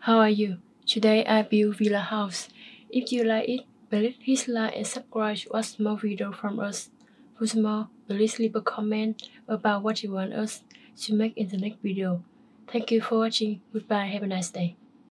How are you? Today I build villa house. If you like it, please hit like and subscribe to watch more video from us. For more, please leave a comment about what you want us to make in the next video. Thank you for watching. Goodbye. Have a nice day.